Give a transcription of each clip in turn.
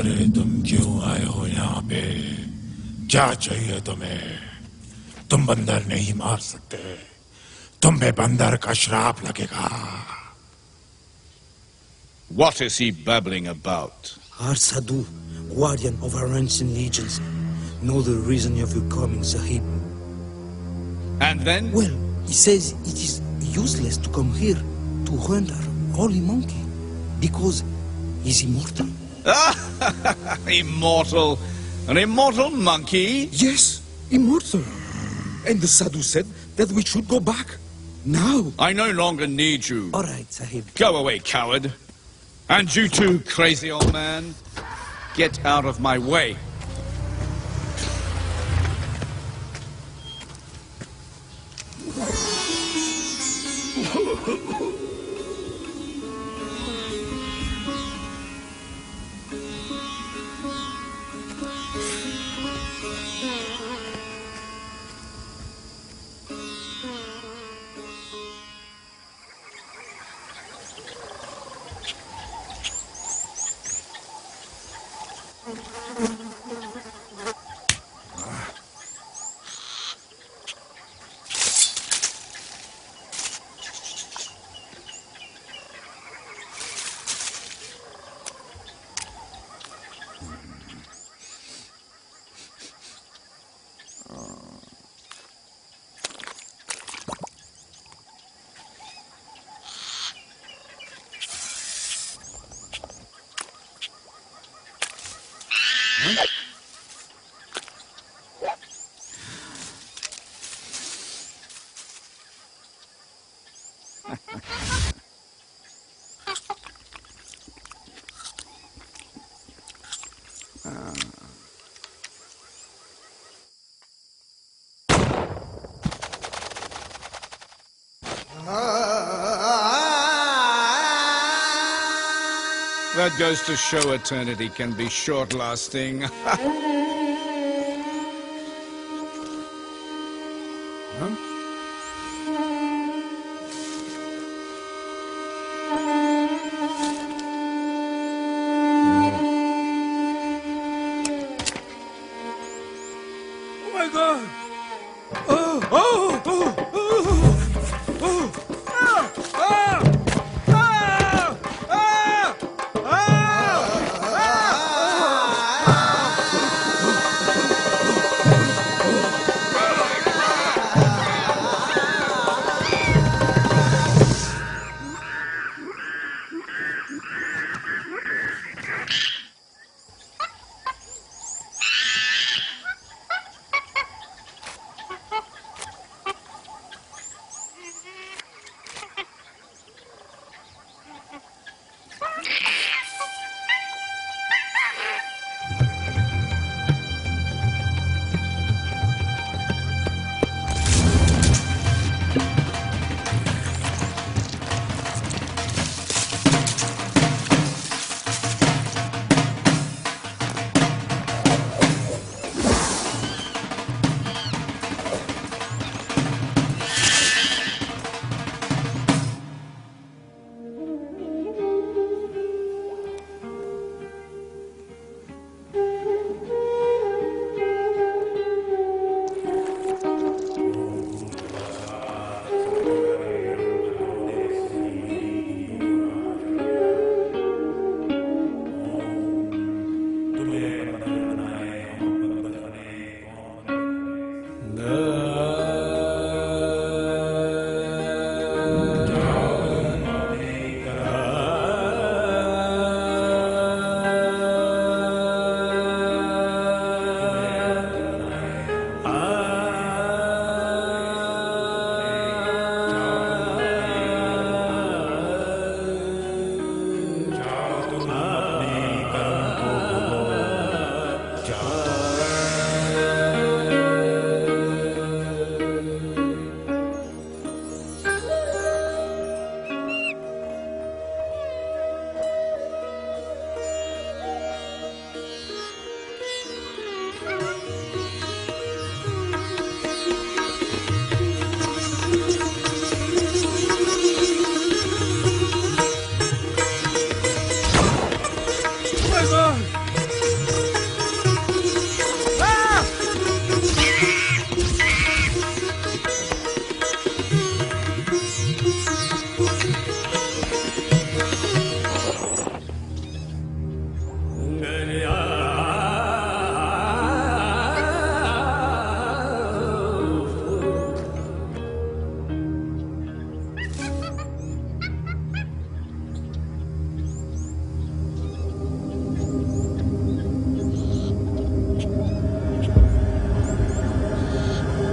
अरे तुम क्यों आए हो यहाँ पे? क्या चाहिए तुम्हें? तुम बंदर नहीं मार सकते, तुम पे बंदर का श्राप लगेगा। What is he babbling about? Our Sadhu, guardian of our ancient legends, know the reason of your coming, Sahib. And then? Well, he says it is useless to come here to hunt our holy monkey because he is immortal. Immortal? An immortal monkey? Yes, immortal. And the Sadhu said that we should go back. Now. I no longer need you. All right, Sahib. Go away, coward. And you too, crazy old man. Get out of my way. That goes to show eternity can be short-lasting.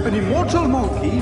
an immortal monkey.